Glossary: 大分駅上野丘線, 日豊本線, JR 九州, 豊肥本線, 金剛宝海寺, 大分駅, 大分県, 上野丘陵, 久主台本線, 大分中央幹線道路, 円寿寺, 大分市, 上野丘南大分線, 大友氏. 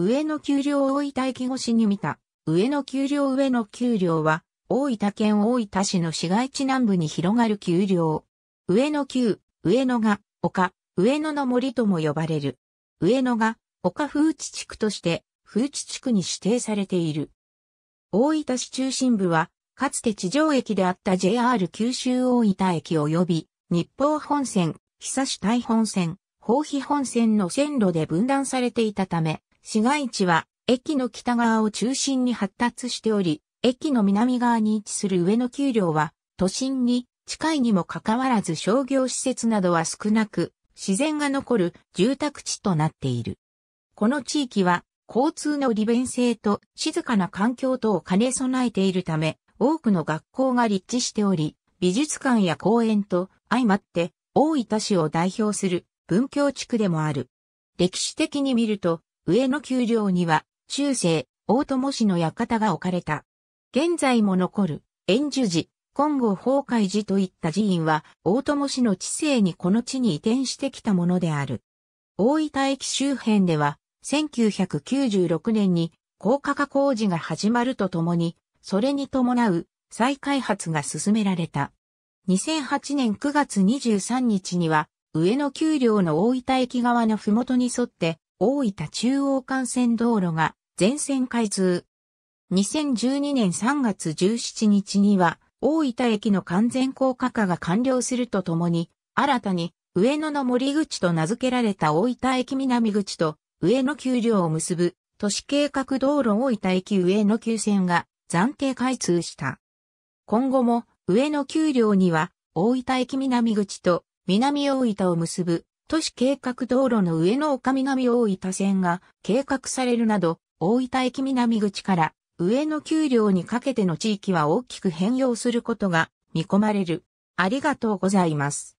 上の丘陵大分駅越しに見た。上の丘陵上の丘陵は、大分県大分市の市街地南部に広がる丘陵。上の丘、上野が、丘、上野の森とも呼ばれる。上野が、丘風知地区として、風知地区に指定されている。大分市中心部は、かつて地上駅であった JR 九州大分駅及び、日豊本線、久主台本線、豊肥本線の線路で分断されていたため、市街地は、駅の北側を中心に発達しており、駅の南側に位置する上の丘陵は、都心に近いにもかかわらず商業施設などは少なく、自然が残る住宅地となっている。この地域は、交通の利便性と静かな環境等を兼ね備えているため、多くの学校が立地しており、美術館や公園と相まって、大分市を代表する文教地区でもある。歴史的に見ると、上の丘陵には、中世、大友氏の館が置かれた。現在も残る、円寿寺、金剛宝海寺といった寺院は、大友氏の治世にこの地に移転してきたものである。大分駅周辺では、1996年に高架化工事が始まるとともに、それに伴う再開発が進められた。2008年9月23日には、上の丘陵の大分駅側の麓に沿って、大分中央幹線道路が全線開通。2012年3月17日には大分駅の完全高架化が完了するとともに、新たに上野の森口と名付けられた大分駅南口と上野丘陵を結ぶ都市計画道路大分駅上野丘線が暫定開通した。今後も上野丘陵には大分駅南口と南大分を結ぶ都市計画道路の上野丘南大分線が計画されるなど、大分駅南口から上野丘陵にかけての地域は大きく変容することが見込まれる。ありがとうございます。